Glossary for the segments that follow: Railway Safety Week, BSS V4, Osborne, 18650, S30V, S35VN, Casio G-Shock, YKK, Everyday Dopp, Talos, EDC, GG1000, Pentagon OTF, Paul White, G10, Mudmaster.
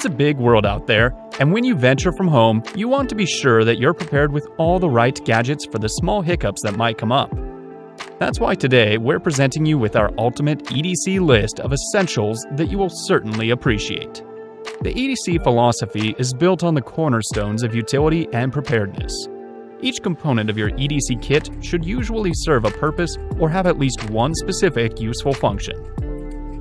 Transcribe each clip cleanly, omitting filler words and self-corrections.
It's a big world out there, and when you venture from home, you want to be sure that you're prepared with all the right gadgets for the small hiccups that might come up. That's why today we're presenting you with our ultimate EDC list of essentials that you will certainly appreciate. The EDC philosophy is built on the cornerstones of utility and preparedness. Each component of your EDC kit should usually serve a purpose or have at least one specific useful function.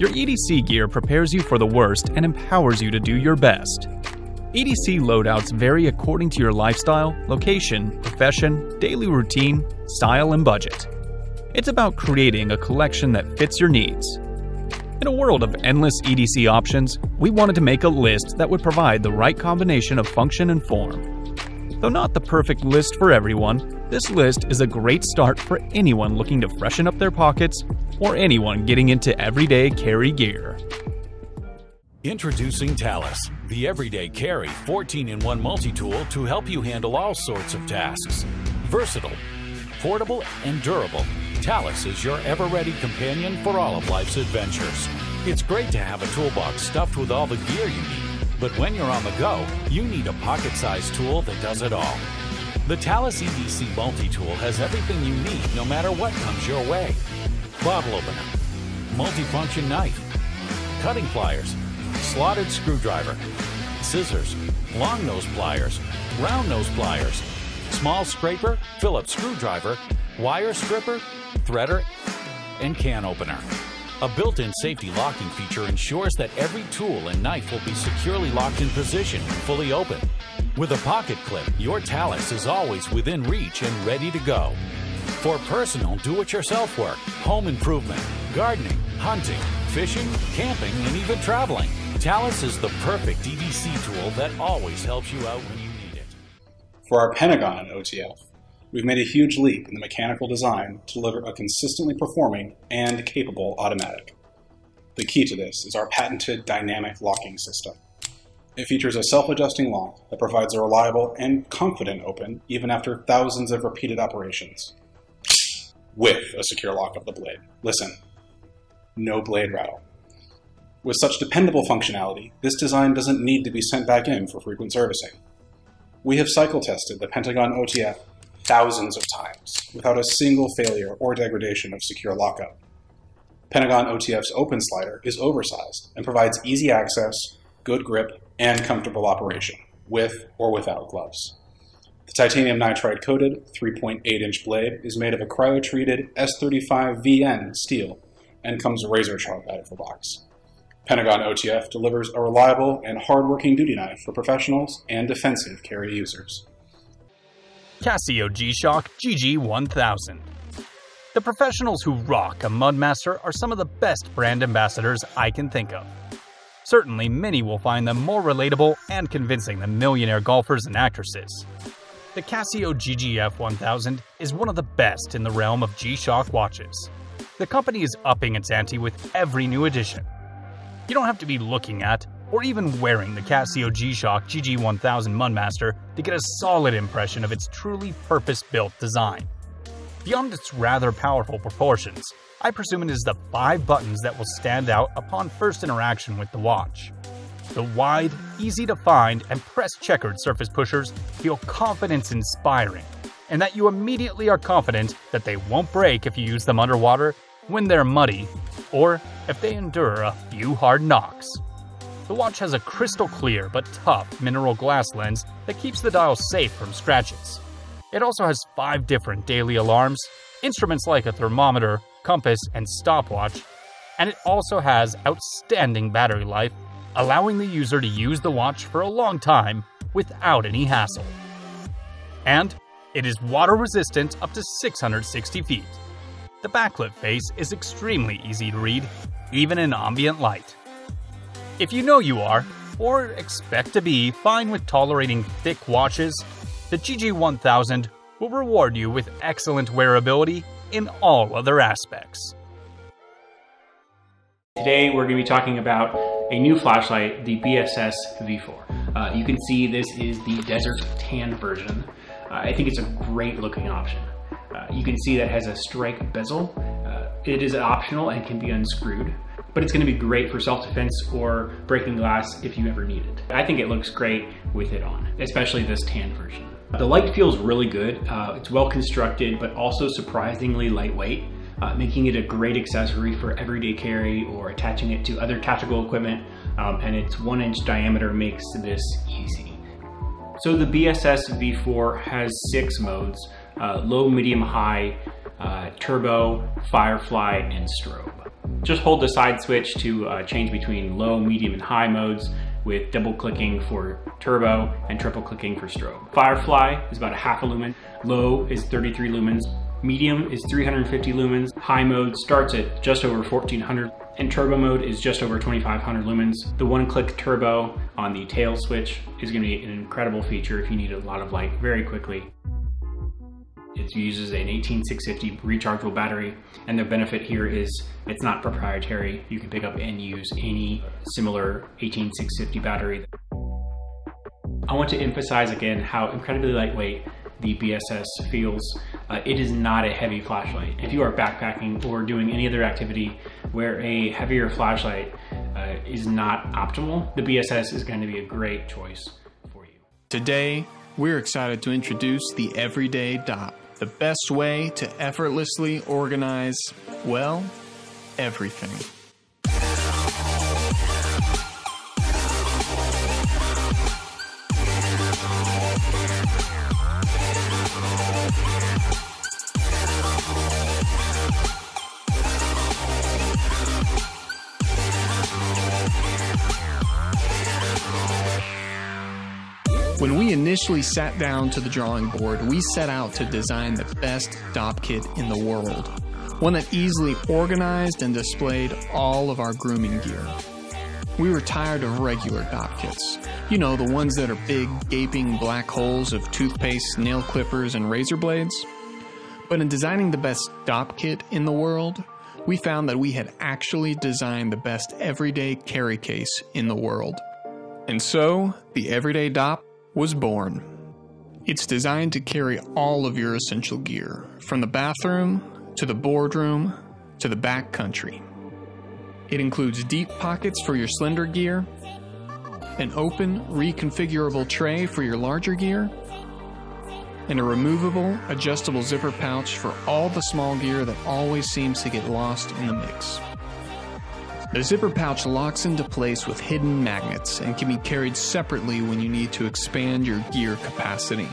Your EDC gear prepares you for the worst and empowers you to do your best. EDC loadouts vary according to your lifestyle, location, profession, daily routine, style, and budget. It's about creating a collection that fits your needs. In a world of endless EDC options, we wanted to make a list that would provide the right combination of function and form. Though not the perfect list for everyone, this list is a great start for anyone looking to freshen up their pockets or anyone getting into everyday carry gear. Introducing Talos, the everyday carry 14-in-1 multi-tool to help you handle all sorts of tasks. Versatile, portable, and durable. Talos is your ever-ready companion for all of life's adventures. It's great to have a toolbox stuffed with all the gear you need, but when you're on the go, you need a pocket-sized tool that does it all. The Talos EDC Multi-Tool has everything you need no matter what comes your way. Bottle opener, multifunction knife, cutting pliers, slotted screwdriver, scissors, long nose pliers, round nose pliers, small scraper, Phillips screwdriver, wire stripper, threader, and can opener. A built-in safety locking feature ensures that every tool and knife will be securely locked in position and fully open. With a pocket clip, your Talos is always within reach and ready to go. For personal do-it-yourself work, home improvement, gardening, hunting, fishing, camping, and even traveling, Talos is the perfect EDC tool that always helps you out when you need it. For our Pentagon OTF, we've made a huge leap in the mechanical design to deliver a consistently performing and capable automatic. The key to this is our patented dynamic locking system. It features a self-adjusting lock that provides a reliable and confident open even after thousands of repeated operations, with a secure lock of the blade. Listen, no blade rattle. With such dependable functionality, this design doesn't need to be sent back in for frequent servicing. We have cycle tested the Pentagon OTF thousands of times without a single failure or degradation of secure lockup. Pentagon OTF's open slider is oversized and provides easy access, good grip, and comfortable operation, with or without gloves. The titanium nitride-coated 3.8-inch blade is made of a cryo-treated S35VN steel and comes razor-sharp out of the box. Pentagon OTF delivers a reliable and hard-working duty knife for professionals and defensive carry users. Casio G-Shock GG1000. The professionals who rock a Mudmaster are some of the best brand ambassadors I can think of. Certainly, many will find them more relatable and convincing than millionaire golfers and actresses. The Casio GGF1000 is one of the best in the realm of G-Shock watches. The company is upping its ante with every new edition. You don't have to be looking at or even wearing the Casio G-Shock GG1000 Mudmaster to get a solid impression of its truly purpose-built design. Beyond its rather powerful proportions, I presume it is the 5 buttons that will stand out upon first interaction with the watch. The wide, easy-to-find, and press-checkered surface pushers feel confidence-inspiring, and that you immediately are confident that they won't break if you use them underwater, when they're muddy, or if they endure a few hard knocks. The watch has a crystal-clear but tough mineral glass lens that keeps the dial safe from scratches. It also has 5 different daily alarms, instruments like a thermometer, compass, and stopwatch, and it also has outstanding battery life, allowing the user to use the watch for a long time without any hassle. And it is water-resistant up to 660 feet. The backlit face is extremely easy to read, even in ambient light. If you know you are, or expect to be, fine with tolerating thick watches, the GG1000 will reward you with excellent wearability in all other aspects. Today we're going to be talking about a new flashlight, the BSS V4. You can see this is the desert tan version. I think it's a great looking option. You can see that it has a strike bezel. It is optional and can be unscrewed. but it's gonna be great for self-defense or breaking glass if you ever need it. I think it looks great with it on, especially this tan version. The light feels really good. It's well constructed, but also surprisingly lightweight, making it a great accessory for everyday carry or attaching it to other tactical equipment, and its 1-inch diameter makes this easy. So the BSS V4 has 6 modes, low, medium, high, turbo, firefly, and strobe. Just hold the side switch to change between low, medium, and high modes, with double clicking for turbo and triple clicking for strobe. Firefly is about 0.5 lumen, low is 33 lumens, medium is 350 lumens, high mode starts at just over 1400, and turbo mode is just over 2500 lumens. The one-click turbo on the tail switch is going to be an incredible feature if you need a lot of light very quickly. It uses an 18650 rechargeable battery, and the benefit here is it's not proprietary. You can pick up and use any similar 18650 battery. I want to emphasize again how incredibly lightweight the BSS feels. It is not a heavy flashlight. If you are backpacking or doing any other activity where a heavier flashlight is not optimal, the BSS is going to be a great choice for you. Today, we're excited to introduce the Everyday Dopp, the best way to effortlessly organize, well, everything. When we initially sat down to the drawing board, we set out to design the best Dopp kit in the world. One that easily organized and displayed all of our grooming gear. We were tired of regular Dopp kits. You know, the ones that are big, gaping black holes of toothpaste, nail clippers, and razor blades. But in designing the best Dopp kit in the world, we found that we had actually designed the best everyday carry case in the world. And so, the Everyday Dopp was born. It's designed to carry all of your essential gear, from the bathroom, to the boardroom, to the backcountry. It includes deep pockets for your slender gear, an open, reconfigurable tray for your larger gear, and a removable, adjustable zipper pouch for all the small gear that always seems to get lost in the mix. The zipper pouch locks into place with hidden magnets and can be carried separately when you need to expand your gear capacity.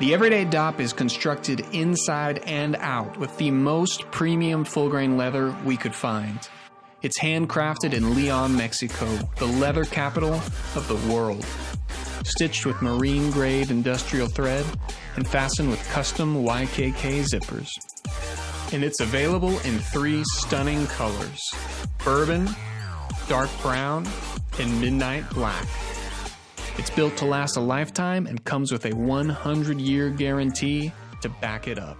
The Everyday Dopp is constructed inside and out with the most premium full-grain leather we could find. It's handcrafted in Leon, Mexico, the leather capital of the world. Stitched with marine-grade industrial thread and fastened with custom YKK zippers. And it's available in 3 stunning colors: bourbon, dark brown, and midnight black. It's built to last a lifetime and comes with a 100-year guarantee to back it up.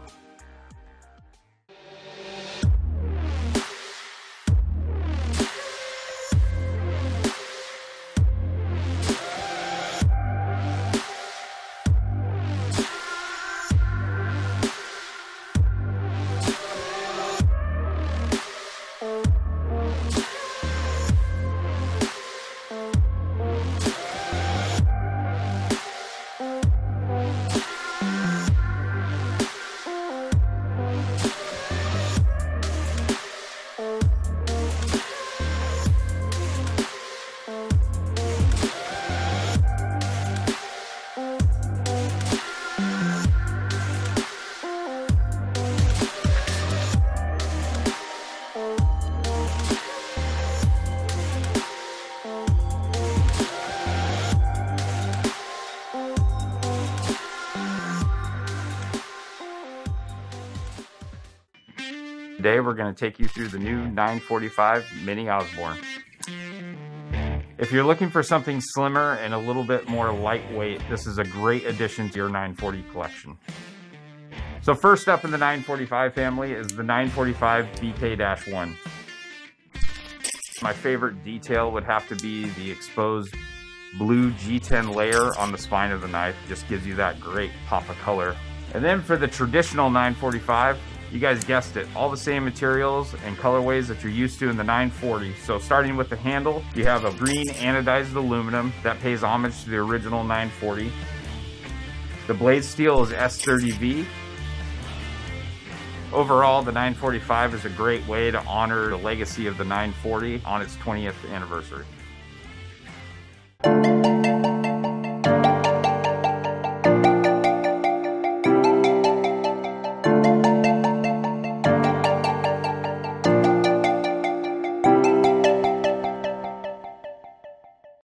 Today we're going to take you through the new 945 Mini Osborne. If you're looking for something slimmer and a little bit more lightweight, this is a great addition to your 940 collection. So first up in the 945 family is the 945 BK-1. My favorite detail would have to be the exposed blue G10 layer on the spine of the knife. Just gives you that great pop of color. And then for the traditional 945, you guys guessed it, all the same materials and colorways that you're used to in the 940. So starting with the handle, you have a green anodized aluminum that pays homage to the original 940. The blade steel is S30V. Overall, the 945 is a great way to honor the legacy of the 940 on its 20th anniversary.